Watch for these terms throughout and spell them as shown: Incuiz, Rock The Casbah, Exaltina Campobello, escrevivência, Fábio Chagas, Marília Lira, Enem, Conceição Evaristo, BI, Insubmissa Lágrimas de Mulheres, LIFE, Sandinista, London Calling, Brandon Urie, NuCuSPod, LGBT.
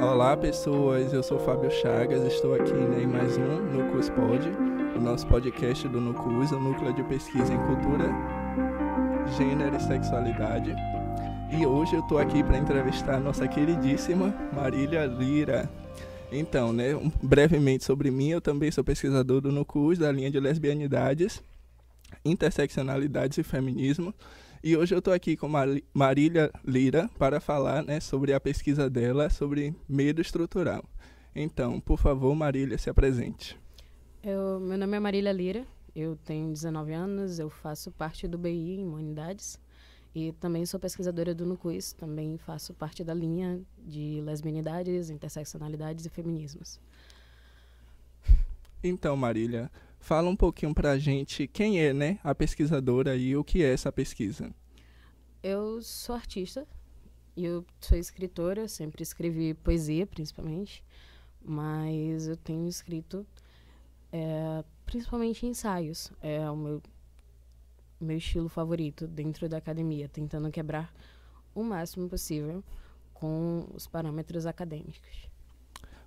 Olá pessoas, eu sou Fábio Chagas, estou aqui em mais um NuCuSPod, o nosso podcast do NuCuiz, o núcleo de pesquisa em cultura, gênero e sexualidade. E hoje eu estou aqui para entrevistar a nossa queridíssima Marília Lira. Então, né, brevemente sobre mim, eu também sou pesquisador do NuCuiz, da linha de lesbianidades, interseccionalidades e feminismo. E hoje eu estou aqui com Marília Lira para falar, né, sobre a pesquisa dela, sobre medo estrutural. Então, por favor, Marília, se apresente. Meu nome é Marília Lira, eu tenho 19 anos, eu faço parte do BI em Humanidades e também sou pesquisadora do NuCuiz, também faço parte da linha de lesbianidades, interseccionalidades e feminismos. Então, Marília, fala um pouquinho pra gente quem é, né, a pesquisadora e o que é essa pesquisa. Eu sou artista e eu sou escritora, eu sempre escrevi poesia, principalmente, mas eu tenho escrito principalmente ensaios. É o meu estilo favorito dentro da academia, tentando quebrar o máximo possível com os parâmetros acadêmicos.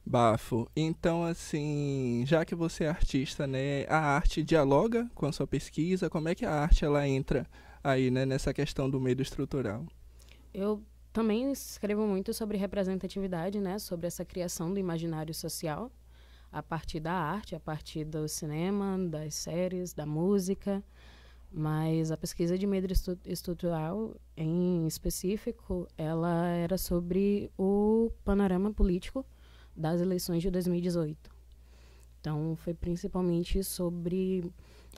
Bafo. Então, assim, já que você é artista, né, a arte dialoga com a sua pesquisa? Como é que a arte ela entra aí, né, nessa questão do medo estrutural? Eu também escrevo muito sobre representatividade, né, sobre essa criação do imaginário social a partir da arte, a partir do cinema, das séries, da música, mas a pesquisa de medo estrutural, em específico, ela era sobre o panorama político das eleições de 2018. Então, foi principalmente sobre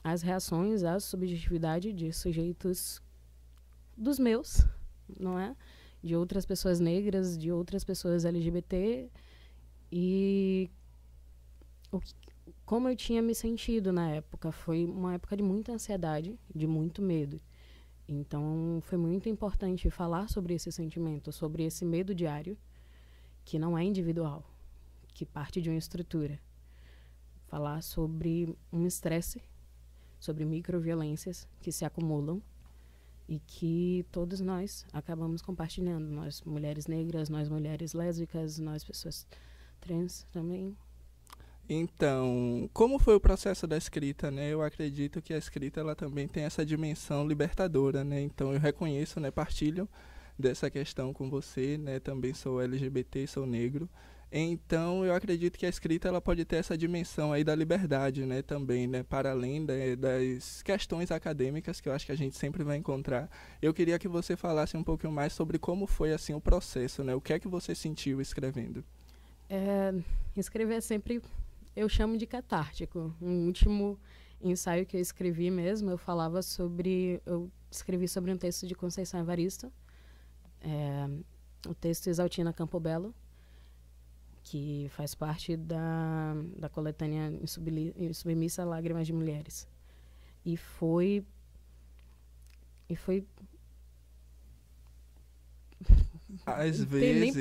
as reações à subjetividade de sujeitos dos meus, não é? De outras pessoas negras, de outras pessoas LGBT, e como eu tinha me sentido na época. Foi uma época de muita ansiedade, de muito medo. Então, foi muito importante falar sobre esse sentimento, sobre esse medo diário, que não é individual, que parte de uma estrutura. Falar sobre um estresse, sobre microviolências que se acumulam e que todos nós acabamos compartilhando. Nós, mulheres negras, nós, mulheres lésbicas, nós, pessoas trans também. Então, como foi o processo da escrita, né? Eu acredito que a escrita ela também tem essa dimensão libertadora, né? Então, eu reconheço, né, partilho dessa questão com você, né? Também sou LGBT, sou negro. Então, eu acredito que a escrita ela pode ter essa dimensão aí da liberdade, né, também, né, para além das questões acadêmicas que eu acho que a gente sempre vai encontrar. Eu queria que você falasse um pouquinho mais sobre como foi assim o processo, né, o que é que você sentiu escrevendo? Escrever é sempre, eu chamo de catártico. Um último ensaio que eu escrevi mesmo, eu escrevi sobre um texto de Conceição Evaristo, o texto Exaltina Campobello, que faz parte da coletânea Insubmissa Lágrimas de Mulheres. E foi... Às vezes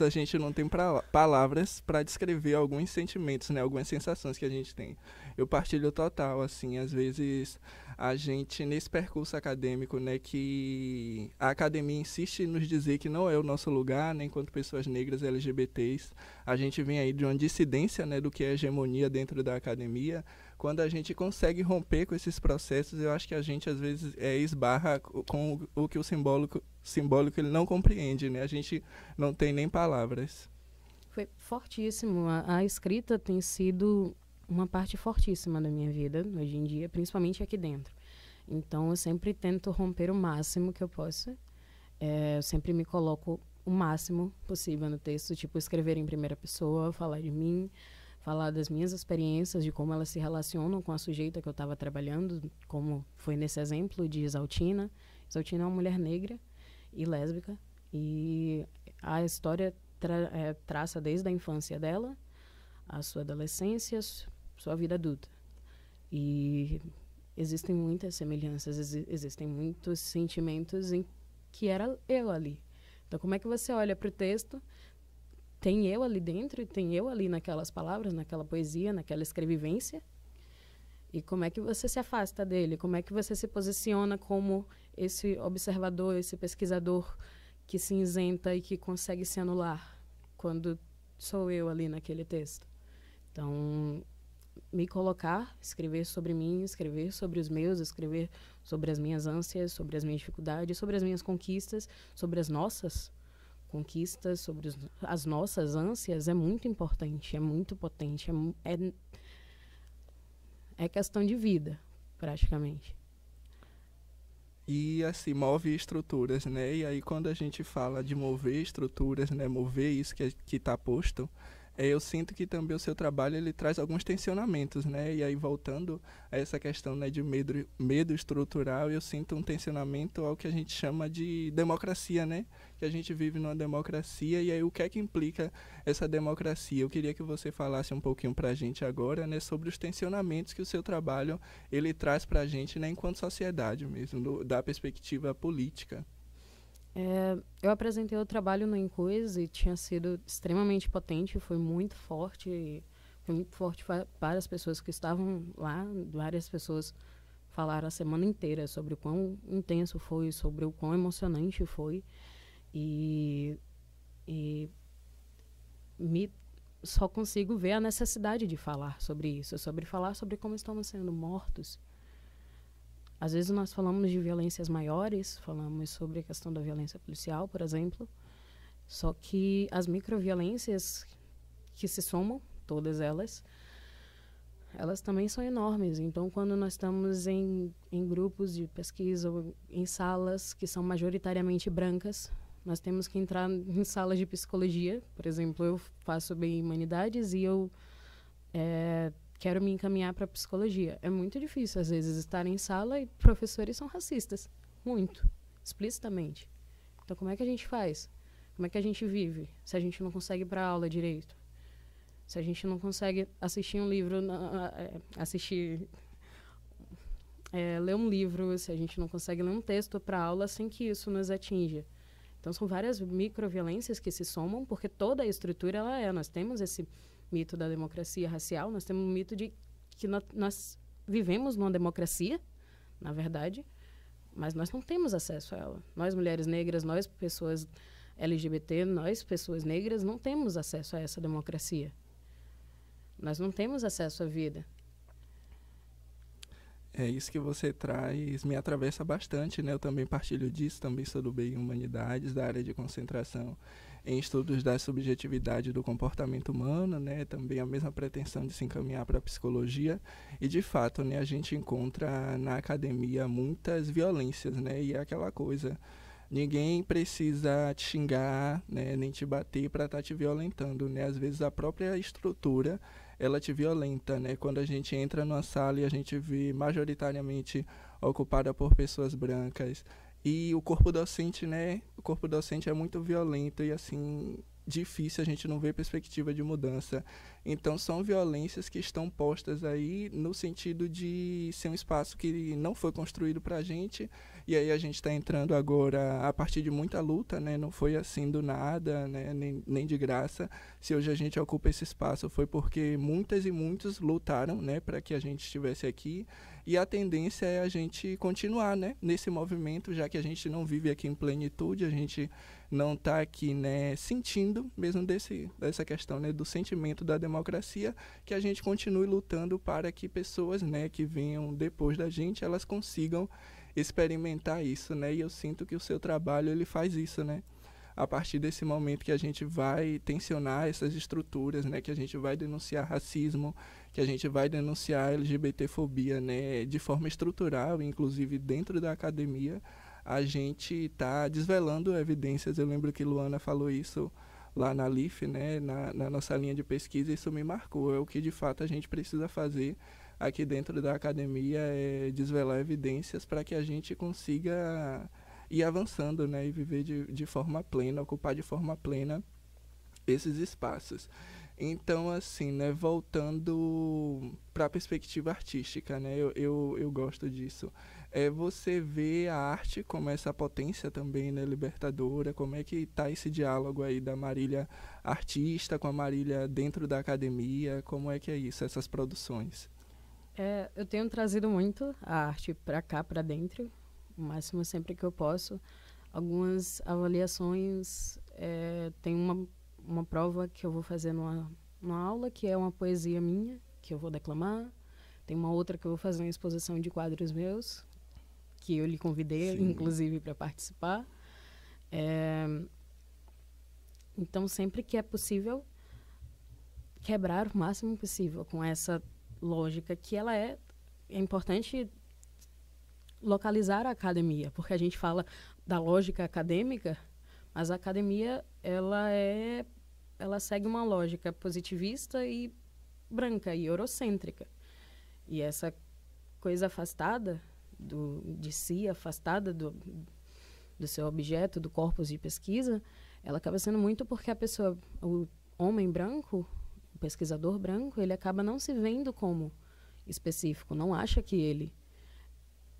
a gente não tem palavras para descrever alguns sentimentos, né, algumas sensações que a gente tem. Eu partilho total, assim, às vezes a gente, nesse percurso acadêmico, né, que a academia insiste em nos dizer que não é o nosso lugar, né, enquanto pessoas negras e LGBTs, a gente vem aí de uma dissidência, né, do que é hegemonia dentro da academia. Quando a gente consegue romper com esses processos, eu acho que a gente, às vezes, esbarra com o que o simbólico ele não compreende, né? A gente não tem nem palavras. Foi fortíssimo. A escrita tem sido uma parte fortíssima da minha vida, hoje em dia, principalmente aqui dentro. Então, eu sempre tento romper o máximo que eu posso. Eu sempre me coloco o máximo possível no texto, tipo, escrever em primeira pessoa, falar de mim, falar das minhas experiências, de como elas se relacionam com a sujeita que eu estava trabalhando, como foi nesse exemplo de Exaltina. Exaltina é uma mulher negra e lésbica, e a história traça desde a infância dela, a sua adolescência, sua vida adulta. E existem muitas semelhanças, existem muitos sentimentos em que era eu ali. Então, como é que você olha para o texto? Tem eu ali dentro e tem eu ali naquelas palavras, naquela poesia, naquela escrevivência. E como é que você se afasta dele? Como é que você se posiciona como esse observador, esse pesquisador que se isenta e que consegue se anular quando sou eu ali naquele texto. Então, me colocar, escrever sobre mim, escrever sobre os meus, escrever sobre as minhas ânsias, sobre as minhas dificuldades, sobre as minhas conquistas, sobre as nossas conquistas, sobre as nossas ânsias, é muito importante, é muito potente, é questão de vida, praticamente. E assim, move estruturas, né? E aí quando a gente fala de mover estruturas, né? Mover isso que está posto, eu sinto que também o seu trabalho ele traz alguns tensionamentos, né? E aí voltando a essa questão, né, de medo estrutural, eu sinto um tensionamento ao que a gente chama de democracia, né? Que a gente vive numa democracia, e aí o que é que implica essa democracia? Eu queria que você falasse um pouquinho para a gente agora, né, sobre os tensionamentos que o seu trabalho ele traz para a gente, né, enquanto sociedade mesmo, da perspectiva política. Eu apresentei o trabalho no Incuiz e tinha sido extremamente potente, foi muito forte para as pessoas que estavam lá. Várias pessoas falaram a semana inteira sobre o quão intenso foi, sobre o quão emocionante foi, e só consigo ver a necessidade de falar sobre isso, sobre falar sobre como estamos sendo mortos. Às vezes nós falamos de violências maiores, falamos sobre a questão da violência policial, por exemplo, só que as microviolências que se somam, todas elas também são enormes. Então, quando nós estamos em grupos de pesquisa, em salas que são majoritariamente brancas, nós temos que entrar em salas de psicologia. Por exemplo, eu faço BI Humanidades e eu... quero me encaminhar para psicologia. É muito difícil, às vezes, estar em sala e professores são racistas. Muito. Explicitamente. Então, como é que a gente faz? Como é que a gente vive? Se a gente não consegue ir para aula direito? Se a gente não consegue assistir um livro... ler um livro, se a gente não consegue ler um texto para aula sem que isso nos atinja. Então, são várias microviolências que se somam, porque toda a estrutura, nós temos esse... mito da democracia racial, nós temos um mito de que nós vivemos numa democracia, na verdade, mas nós não temos acesso a ela. Nós, mulheres negras, nós, pessoas LGBT, nós, pessoas negras, não temos acesso a essa democracia. Nós não temos acesso à vida. É isso que você traz, me atravessa bastante, né? Eu também partilho disso, também sou do BI Humanidades, da área de concentração em estudos da subjetividade do comportamento humano, né? Também a mesma pretensão de se encaminhar para a psicologia. E, de fato, né, a gente encontra na academia muitas violências, né? E é aquela coisa, ninguém precisa te xingar, né, nem te bater para estar te violentando, né? Às vezes a própria estrutura... ela te violenta, né? Quando a gente entra numa sala e a gente vê majoritariamente ocupada por pessoas brancas. E o corpo docente, né? O corpo docente é muito violento e, assim, difícil, a gente não vê perspectiva de mudança. Então, são violências que estão postas aí no sentido de ser um espaço que não foi construído para a gente. E aí a gente está entrando agora a partir de muita luta, né? Não foi assim do nada, né? Nem de graça. Se hoje a gente ocupa esse espaço foi porque muitas e muitos lutaram, né, para que a gente estivesse aqui. E a tendência é a gente continuar, né, nesse movimento, já que a gente não vive aqui em plenitude, a gente não está aqui, né, sentindo mesmo dessa questão, né, do sentimento da democracia, que a gente continue lutando para que pessoas, né, que venham depois da gente, elas consigam experimentar isso, né? E eu sinto que o seu trabalho ele faz isso, né? A partir desse momento que a gente vai tensionar essas estruturas, né, que a gente vai denunciar racismo, que a gente vai denunciar LGBTfobia, né, de forma estrutural, inclusive dentro da academia, a gente está desvelando evidências. Eu lembro que Luana falou isso lá na LIFE, né, na nossa linha de pesquisa, isso me marcou. É o que de fato a gente precisa fazer aqui dentro da academia, é desvelar evidências para que a gente consiga ir avançando, né, e viver de forma plena, ocupar de forma plena esses espaços. Então, assim, né, voltando para a perspectiva artística, né, eu gosto disso. Você vê a arte como essa potência também, né, libertadora. Como é que está esse diálogo aí da Marília artista com a Marília dentro da academia? Como é que é isso, essas produções? Eu tenho trazido muito a arte para cá, para dentro, o máximo sempre que eu posso. algumas avaliações. Tem uma prova que eu vou fazer numa aula, que é uma poesia minha, que eu vou declamar. Tem uma outra que eu vou fazer uma exposição de quadros meus, que eu lhe convidei, sim, inclusive, para participar. Então, sempre que é possível, quebrar o máximo possível com essa lógica, que ela é importante localizar a academia, porque a gente fala da lógica acadêmica, mas a academia, ela segue uma lógica positivista e branca e eurocêntrica. E essa coisa afastada de si, afastada do seu objeto, do corpus de pesquisa, ela acaba sendo muito porque a pessoa, o homem branco, o pesquisador branco, ele acaba não se vendo como específico, não acha que ele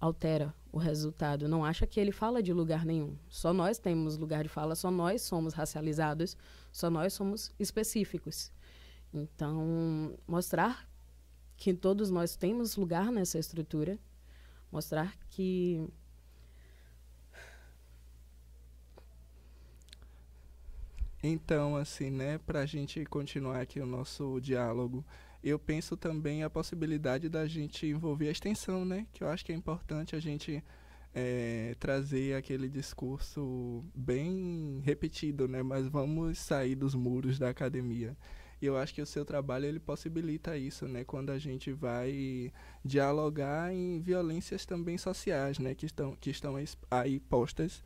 altera o resultado, não acha que ele fala de lugar nenhum. Só nós temos lugar de fala, só nós somos racializados, só nós somos específicos. Então, mostrar que todos nós temos lugar nessa estrutura, mostrar que... Então, assim, né, para a gente continuar aqui o nosso diálogo, eu penso também a possibilidade da gente envolver a extensão, né? Que eu acho que é importante a gente trazer aquele discurso bem repetido, né? Mas vamos sair dos muros da academia. E eu acho que o seu trabalho, ele possibilita isso, né? Quando a gente vai dialogar em violências também sociais, né? Que estão aí postas.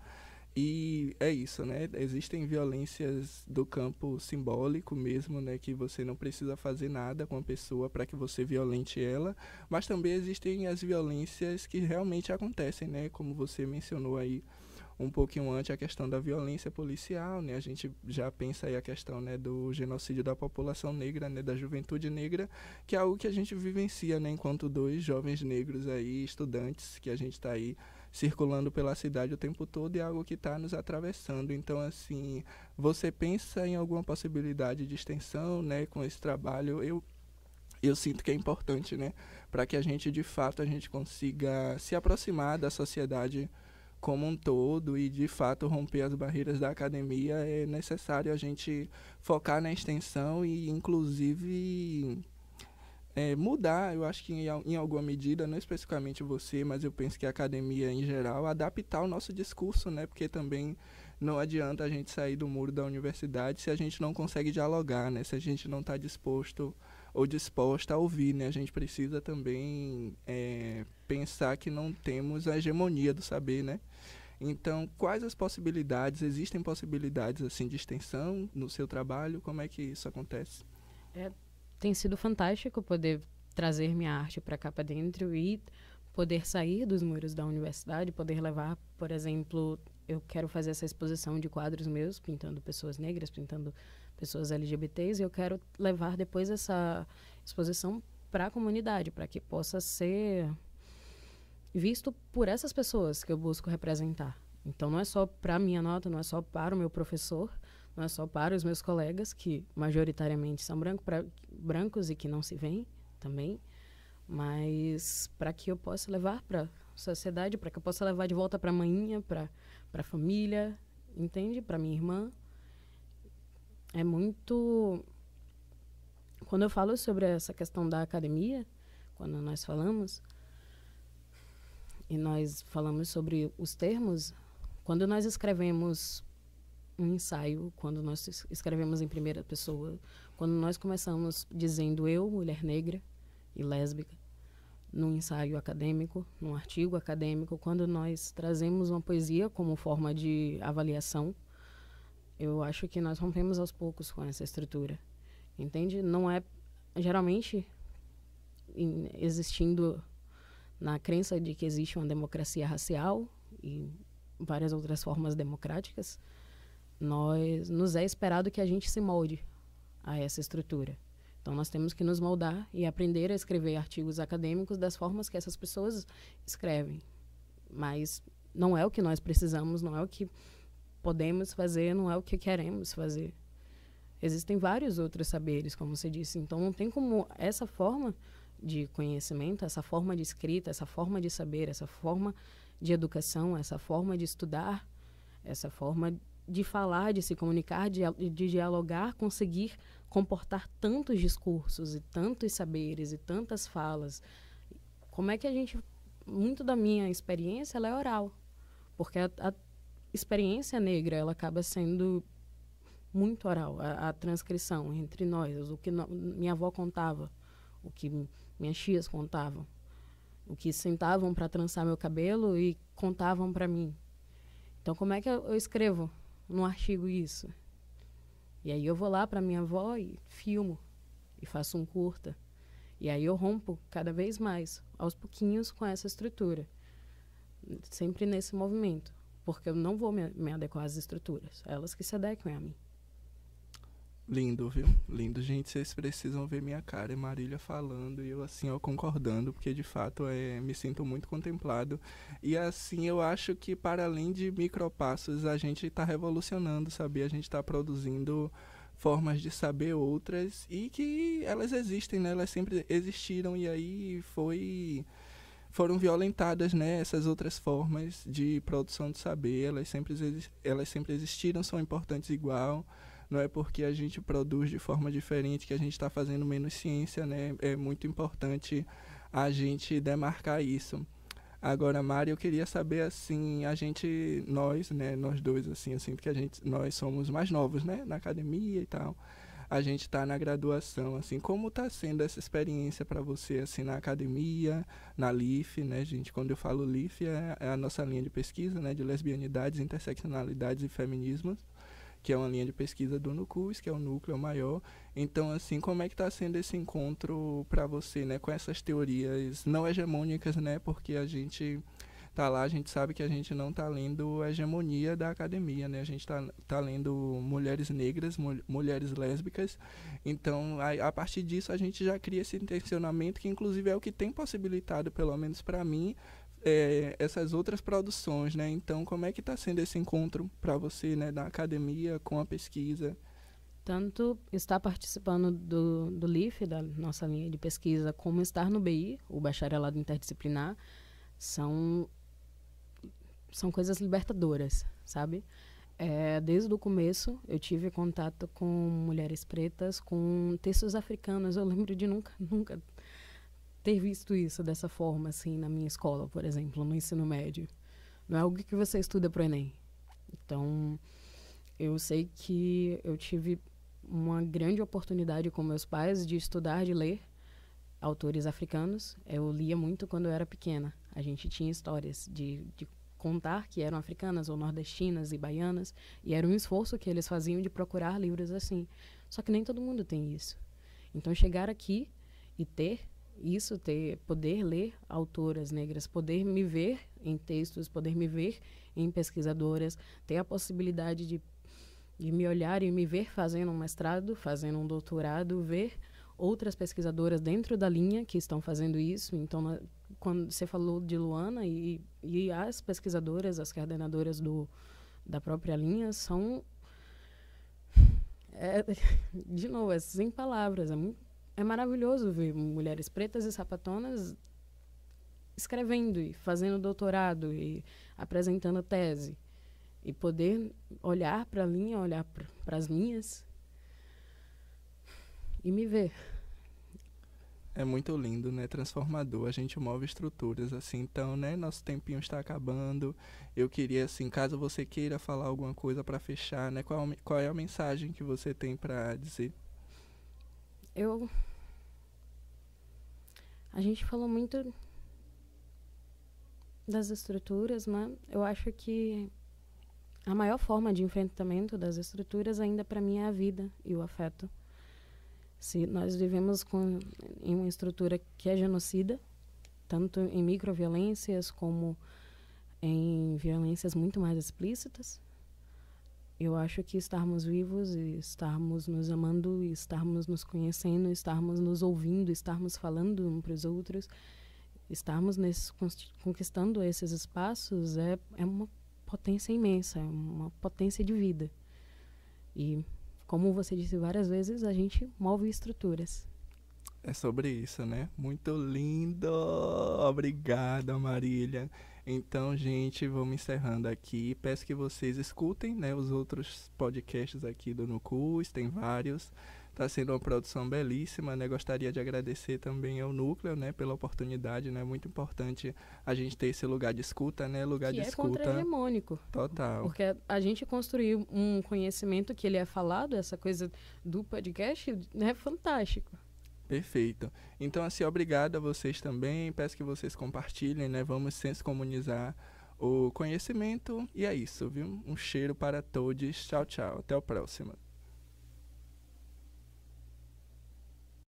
E é isso, né? Existem violências do campo simbólico mesmo, né? Que você não precisa fazer nada com a pessoa para que você violente ela. Mas também existem as violências que realmente acontecem, né? Como você mencionou aí um pouquinho antes, a questão da violência policial, né? A gente já pensa aí a questão, né, do genocídio da população negra, né? Da juventude negra, que é algo que a gente vivencia, né? Enquanto dois jovens negros aí, estudantes, que a gente está aí circulando pela cidade o tempo todo, é algo que está nos atravessando. Então, assim, você pensa em alguma possibilidade de extensão, né, com esse trabalho? Eu sinto que é importante, né, para que a gente, de fato, a gente consiga se aproximar da sociedade como um todo e, de fato, romper as barreiras da academia. É necessário a gente focar na extensão e, inclusive... mudar, eu acho que em alguma medida, não especificamente você, mas eu penso que a academia em geral, adaptar o nosso discurso, né? Porque também não adianta a gente sair do muro da universidade se a gente não consegue dialogar, né? Se a gente não está disposto ou disposta a ouvir, né? A gente precisa também pensar que não temos a hegemonia do saber, né? Então, quais as possibilidades? Existem possibilidades assim de extensão no seu trabalho? Como é que isso acontece? Tem sido fantástico poder trazer minha arte para cá, para dentro, e poder sair dos muros da universidade, poder levar, por exemplo, eu quero fazer essa exposição de quadros meus, pintando pessoas negras, pintando pessoas LGBTs, e eu quero levar depois essa exposição para a comunidade, para que possa ser visto por essas pessoas que eu busco representar. Então, não é só para a minha nota, não é só para o meu professor, não é só para os meus colegas, que majoritariamente são brancos e que não se veem também, mas para que eu possa levar para a sociedade, para que eu possa levar de volta para a mãinha, para a família, entende? Para minha irmã. É muito... Quando eu falo sobre essa questão da academia, quando nós falamos, e nós falamos sobre os termos, quando nós escrevemos um ensaio, quando nós escrevemos em primeira pessoa, quando nós começamos dizendo eu, mulher negra e lésbica, num ensaio acadêmico, num artigo acadêmico, quando nós trazemos uma poesia como forma de avaliação, eu acho que nós rompemos aos poucos com essa estrutura, entende? Não é, geralmente, existindo na crença de que existe uma democracia racial e várias outras formas democráticas, nos é esperado que a gente se molde a essa estrutura. Então, nós temos que nos moldar e aprender a escrever artigos acadêmicos das formas que essas pessoas escrevem. Mas não é o que nós precisamos, não é o que podemos fazer, não é o que queremos fazer. Existem vários outros saberes, como você disse. Então, não tem como essa forma de conhecimento, essa forma de escrita, essa forma de saber, essa forma de educação, essa forma de estudar, essa forma de falar, de se comunicar, de dialogar, conseguir comportar tantos discursos e tantos saberes e tantas falas. Como é que a gente... Muito da minha experiência, ela é oral. Porque a experiência negra, ela acaba sendo muito oral. A transcrição entre nós, o que minha avó contava, o que minhas tias contavam, o que sentavam para trançar meu cabelo e contavam para mim. Então, como é que eu escrevo num artigo isso? E aí eu vou lá para minha avó e filmo, e faço um curta. E aí eu rompo cada vez mais, aos pouquinhos, com essa estrutura. Sempre nesse movimento, porque eu não vou me adequar às estruturas. Elas que se adequem a mim. Lindo, viu? Lindo, gente. Vocês precisam ver minha cara e Marília falando e eu, assim, ó, concordando, porque, de fato, me sinto muito contemplado. E, assim, eu acho que, para além de micropassos, a gente está revolucionando, sabe? A gente está produzindo formas de saber outras e que elas existem, né? Elas sempre existiram e aí foram violentadas, né? Essas outras formas de produção de saber, elas sempre existiram, são importantes igual. Não é porque a gente produz de forma diferente que a gente está fazendo menos ciência, né? É muito importante a gente demarcar isso. Agora, Mari, eu queria saber, assim, nós dois, assim, eu sinto que nós somos mais novos, né, na academia e tal. A gente está na graduação, assim, como está sendo essa experiência para você, assim, na academia, na LIFE, né, gente? Quando eu falo LIFE, é a nossa linha de pesquisa, né, de lesbianidades, interseccionalidades e feminismos, que é uma linha de pesquisa do NuCuSPod, que é o núcleo maior. Então, assim, como é que está sendo esse encontro para você, né, com essas teorias não hegemônicas, né, porque a gente está lá, a gente sabe que a gente não está lendo a hegemonia da academia, né, a gente está lendo mulheres negras, mulheres lésbicas. Então, a partir disso, a gente já cria esse intencionamento, que inclusive é o que tem possibilitado, pelo menos para mim, essas outras produções, né? Então, como é que está sendo esse encontro para você, né, da academia com a pesquisa? Tanto estar participando do LIFE, da nossa linha de pesquisa, como estar no BI, o Bacharelado Interdisciplinar, são coisas libertadoras, sabe? Desde o começo, eu tive contato com mulheres pretas, com textos africanos. Eu lembro de nunca ter visto isso dessa forma, assim, na minha escola, por exemplo, no ensino médio. Não é algo que você estuda pro Enem. Então, eu sei que eu tive uma grande oportunidade com meus pais de estudar, de ler autores africanos. Eu lia muito quando eu era pequena. A gente tinha histórias de contar que eram africanas ou nordestinas e baianas, e era um esforço que eles faziam de procurar livros assim. Só que nem todo mundo tem isso. Então, chegar aqui e poder ler autoras negras, poder me ver em textos, poder me ver em pesquisadoras, ter a possibilidade de me olhar e me ver fazendo um mestrado, fazendo um doutorado, ver outras pesquisadoras dentro da linha que estão fazendo isso. Então, quando você falou de Luana e as pesquisadoras, as coordenadoras da própria linha são... de novo, é sem palavras, é muito... É maravilhoso ver mulheres pretas e sapatonas escrevendo e fazendo doutorado e apresentando tese. E poder olhar para a linha, olhar para as minhas e me ver. É muito lindo, né? Transformador. A gente move estruturas, assim. Então, né? Nosso tempinho está acabando. Eu queria, assim, caso você queira falar alguma coisa para fechar, né? Qual é a mensagem que você tem para dizer? A gente falou muito das estruturas, mas eu acho que a maior forma de enfrentamento das estruturas ainda para mim é a vida e o afeto. Se nós vivemos em uma estrutura que é genocida, tanto em microviolências como em violências muito mais explícitas, eu acho que estarmos vivos e estarmos nos amando, e estarmos nos conhecendo, estarmos nos ouvindo, estarmos falando uns para os outros, estarmos conquistando esses espaços é uma potência imensa, é uma potência de vida. E, como você disse várias vezes, a gente move estruturas. É sobre isso, né? Muito lindo! Obrigada, Marília! Então, gente, vamos encerrando aqui. Peço que vocês escutem, né, os outros podcasts aqui do NuCuS, tem vários. Está sendo uma produção belíssima, né? Gostaria de agradecer também ao Núcleo, né, pela oportunidade, né? Muito importante a gente ter esse lugar de escuta, né? Lugar que de escuta. É contra-hegemônico. Total. Porque a gente construiu um conhecimento que ele é falado, essa coisa do podcast, né? Fantástico. Perfeito. Então, assim, obrigado a vocês também. Peço que vocês compartilhem, né? Vamos comunizar o conhecimento. E é isso, viu? Um cheiro para todos. Tchau, tchau. Até a próxima.